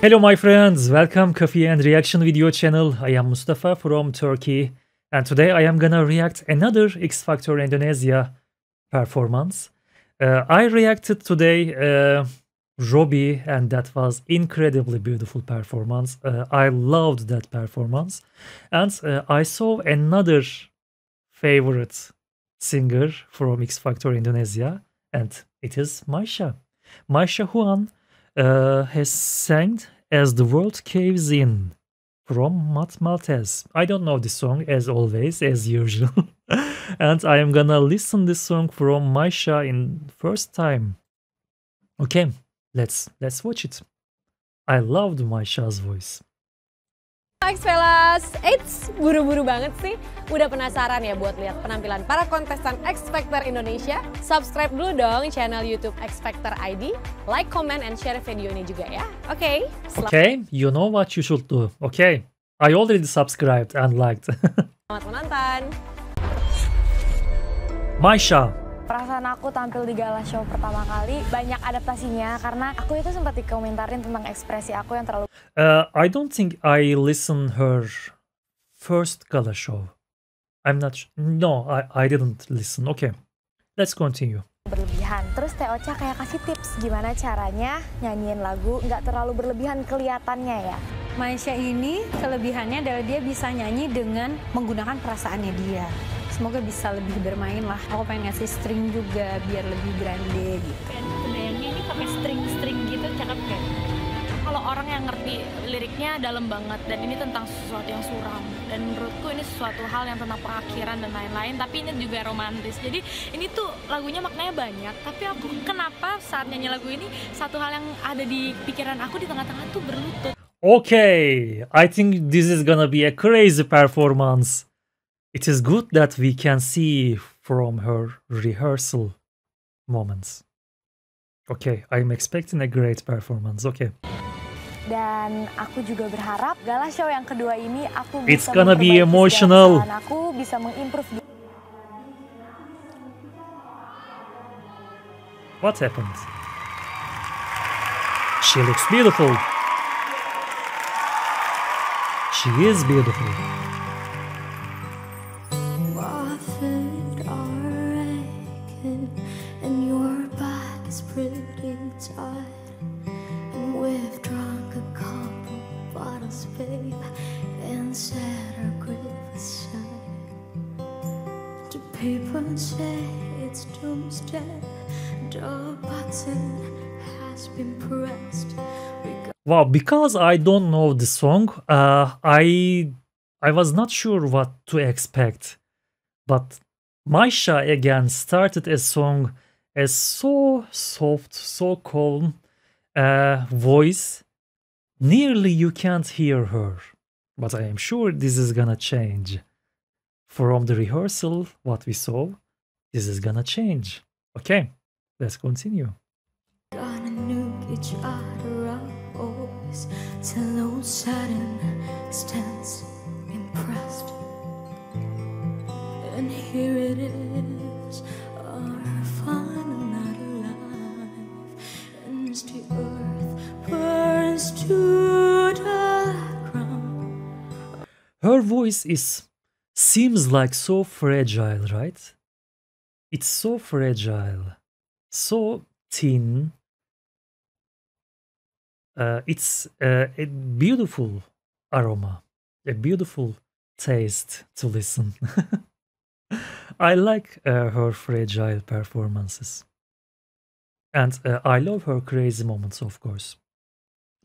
Hello my friends, welcome Coffee and Reaction video channel. I am Mustafa from Turkey and today I am gonna react another X Factor Indonesia performance. I reacted today Robby and that was incredibly beautiful performance. I loved that performance and I saw another favorite singer from X Factor Indonesia and it is Maysha. Maysha Juan has sang As the World Caves In from Matt Maltese. I don't know this song as always, as usual. And I am gonna listen this song from Maysha in first time. Okay, let's watch it. I loved Maysha's voice. Thanks fellas, it's buru-buru banget sih. Udah penasaran ya buat lihat penampilan para kontestan X Factor Indonesia? Subscribe dulu dong channel YouTube X Factor ID, like, comment, and share video ini juga ya. Okay. Okay, you know what you should do. Okay, I already subscribed and liked. Selamat menonton. Maysha. Perasaan aku tampil di gala show pertama kali banyak adaptasinya karena aku itu sempat dikomentarin tentang ekspresi aku yang terlalu. I don't think I listen her first gala show. I'm not. No, I didn't listen. Okay, let's continue. Berlebihan. Terus Teh Ocha kayak kasih tips gimana caranya nyanyiin lagu nggak terlalu berlebihan kelihatannya ya. Maysha ini kelebihannya adalah dia bisa nyanyi dengan menggunakan perasaannya dia. Semoga bisa lebih bermain lah. Aku pengen ngasih string juga biar lebih grande gitu. Sebenarnya ini pakai string-string gitu cakep kan? Kalau orang yang ngerti liriknya dalam banget dan ini tentang sesuatu yang suram. Dan menurutku ini sesuatu hal yang tentang pengakhiran dan lain-lain. Tapi ini juga romantis. Jadi ini tuh lagunya maknanya banyak. Tapi aku kenapa saat nyanyi lagu ini satu hal yang ada di pikiran aku di tengah-tengah tuh berlutut. Okay, I think this is gonna be a crazy performance. It is good that we can see from her rehearsal moments. Okay, I'm expecting a great performance. Okay. Dan aku juga berharap gala show yang kedua ini aku bisa. It's gonna be emotional. Aku bisa mengimprove. What happened? She looks beautiful. She is beautiful. People say it's doomsday. The button has been pressed. Wow, because I don't know the song, I was not sure what to expect. But Maysha again started a song as so soft, so calm voice. Nearly you can't hear her. But I am sure this is gonna change. From the rehearsal, what we saw, this is gonna change. Okay, let's continue. Gonna nuke each other up always till all sudden stands impressed. And here it is, our fun not alive. And the earth burns to the ground. Her voice is seems like so fragile, right? It's so fragile, so thin. It's a beautiful aroma, a beautiful taste to listen. I like her fragile performances. And I love her crazy moments, of course.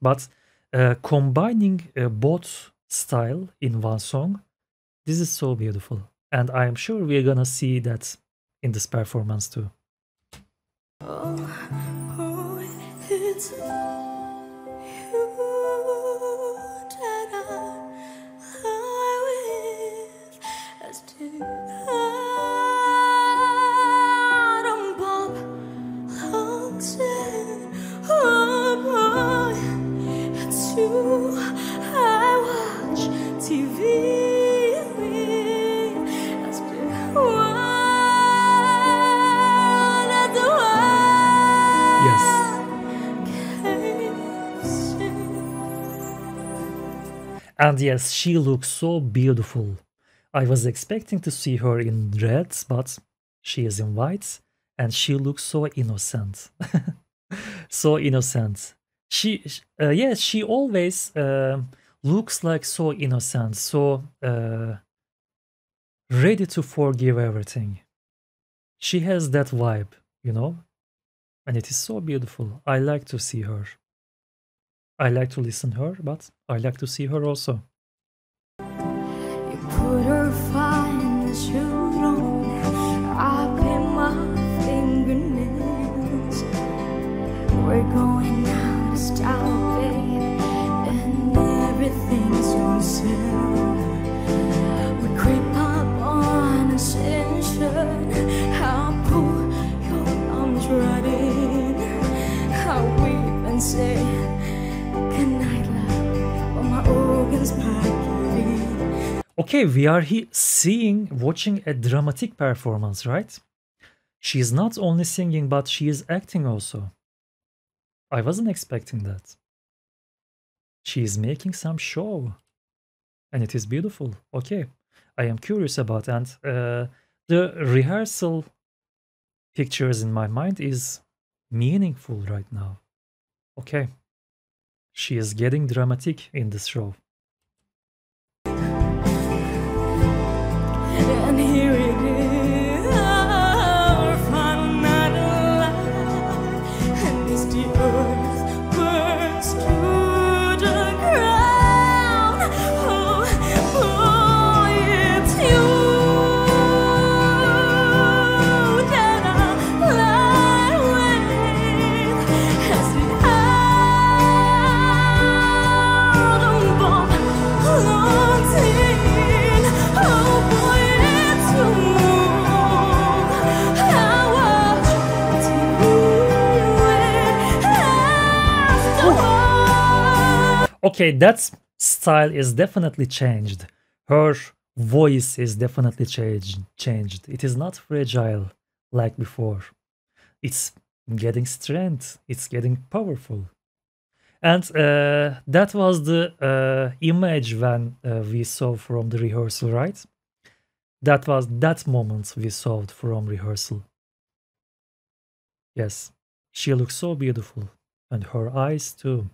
But combining both style in one song, this is so beautiful, and I am sure we're gonna see that in this performance too. Oh, it's you that I live as to Adam Bob hugs it. Oh, boy, it's you I watch TV. Yes. And yes, she looks so beautiful. I was expecting to see her in red, but she is in white, and she looks so innocent. So innocent. She always looks like so innocent, so ready to forgive everything. She has that vibe, you know, and it is so beautiful. I like to see her. I like to listen her, but I like to see her also. You put her fine as you don't. I paint my fingernails. We're going out of style, babe, and everything's on sale. We creep up on ascension. I'll pull your arms right in. I'll weep and say, okay, we are here watching a dramatic performance, right? She is not only singing, but she is acting also. I wasn't expecting that. She is making some show, and it is beautiful. Okay, I am curious about, and the rehearsal pictures in my mind is meaningful right now. Okay, she is getting dramatic in this show. And here it is, our fun night alive. And as the earth burns through the ground, oh, oh, it's you that I lie with. As the album bomb closes in, oh boy. Okay, that style is definitely changed. Her voice is definitely changed. It is not fragile like before. It's getting strength. It's getting powerful. And that was the image when we saw from the rehearsal, right? That was that moment we saw from rehearsal. Yes, she looks so beautiful. And her eyes too.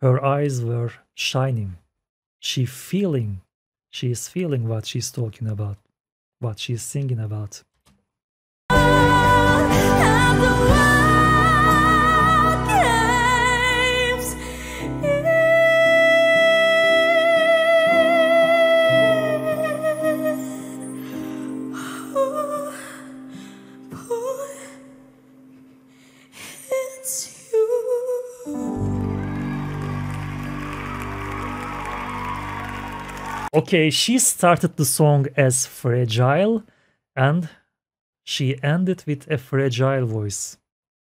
Her eyes were shining. She is feeling what she's talking about, what she's singing about. Okay, she started the song as fragile, and she ended with a fragile voice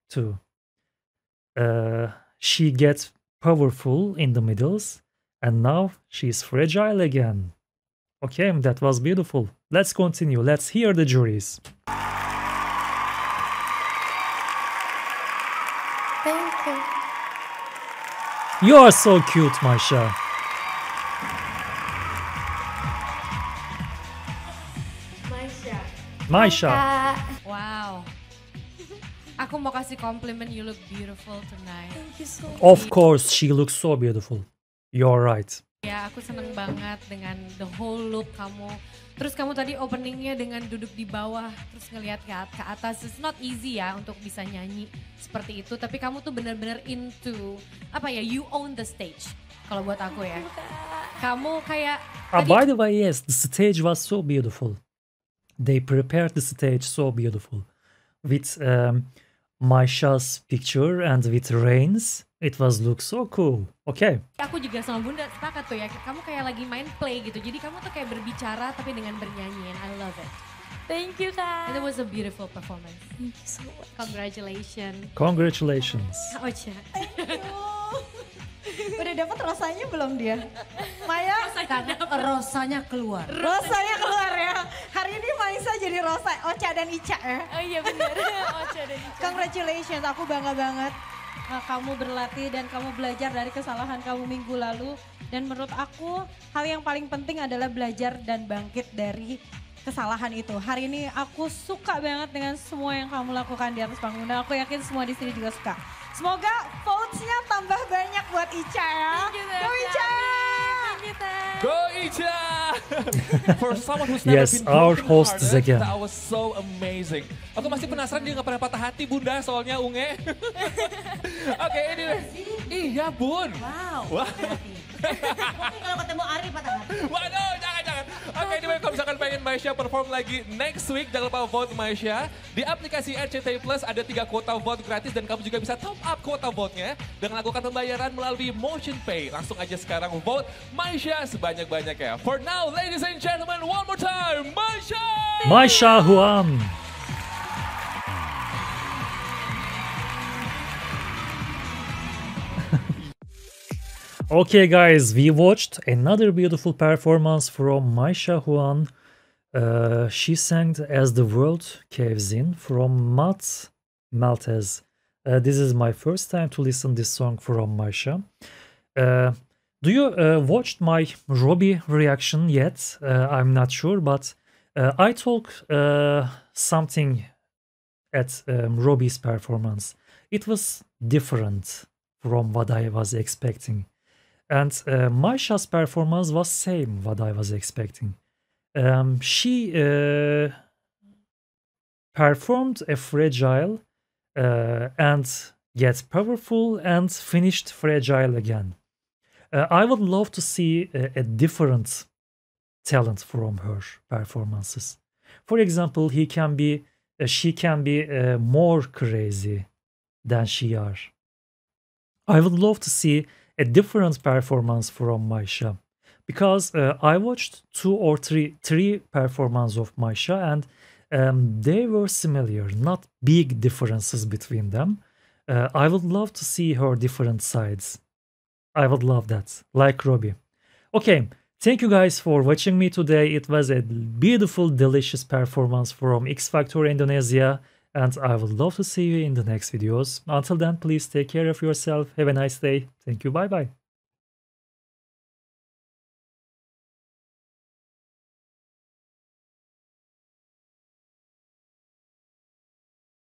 too. She gets powerful in the middles, and now she's fragile again. Okay, that was beautiful. Let's continue. Let's hear the juries. Thank you. You are so cute, Maysha. Maysha. Wow. Aku mau kasih compliment, you look beautiful tonight. Thank you so much. Of course, she looks so beautiful. You're right. Ya, aku seneng banget dengan the whole look kamu. Terus kamu tadi openingnya dengan duduk di bawah, terus ngelihat ke atas. It's not easy ya untuk bisa nyanyi seperti itu. Tapi kamu tuh bener-bener into, apa ya, you own the stage. Kalau buat aku ya. Kamu kayak... by the way, yes, the stage was so beautiful. They prepared the stage so beautiful with Maysha's picture and with rains. It was look so cool. Okay. Aku juga sama Bunda sepakat tuh ya. Kamu kayak lagi main play gitu. Jadi kamu tuh kayak berbicara tapi dengan bernyanyi. And I love it. Thank you, guys. It was a beautiful performance. Thank you so much. Congratulations. Congratulations. Ocha. Thank you. Udah dapat rasanya belum dia? Maya, rasanya keluar. Rasanya keluar ya. Hari ini Maysha jadi Rosa, Ocha dan Ica ya. Oh iya benar, Ocha dan Ica. Congratulations, aku bangga banget. Kamu berlatih dan kamu belajar dari kesalahan kamu minggu lalu. Dan menurut aku hal yang paling penting adalah belajar dan bangkit dari kesalahan itu. Hari ini aku suka banget dengan semua yang kamu lakukan di atas panggung. Dan aku yakin semua di sini juga suka. Semoga votes-nya tambah banyak buat Ica ya. Go Ica! Go Ica! For someone who's never been broken-hearted, that was so amazing. Aku masih penasaran dia nggak pernah patah hati bunda soalnya Unge. Oke ini deh. Iya bun. Wow. Mungkin kalau ketemu Ari patah hati. Waduh jangan-jangan. Oke ini kalau misalkan pengen Maysha perform lagi next week, jangan lupa vote Maysha. Di aplikasi SCT Plus ada 3 kuota vote gratis dan kamu juga bisa top up kuota vote-nya dengan lakukan pembayaran melalui Motion Pay. Langsung aja sekarang vote Maysha sebanyak-banyaknya. For now ladies and gentlemen, one more time Maysha! Maysha Juan. Okay guys, we watched another beautiful performance from Maysha Juan. She sang As the World Caves In from Matt Maltese. This is my first time to listen this song from Maysha. Do you watched my Robby reaction yet? I'm not sure, but I talk something at Robby's performance. It was different from what I was expecting. And Maysha's performance was same what I was expecting. She performed a fragile and yet powerful and finished fragile again. I would love to see a different talent from her performances. For example, she can be more crazy than she are. I would love to see a different performance from Maysha, because I watched three performances of Maysha, and they were similar, not big differences between them. I would love to see her different sides. I would love that, like Robby. Okay, thank you guys for watching me today. It was a beautiful, delicious performance from X Factor Indonesia, and I would love to see you in the next videos. Until then, please take care of yourself. Have a nice day. Thank you. Bye-bye.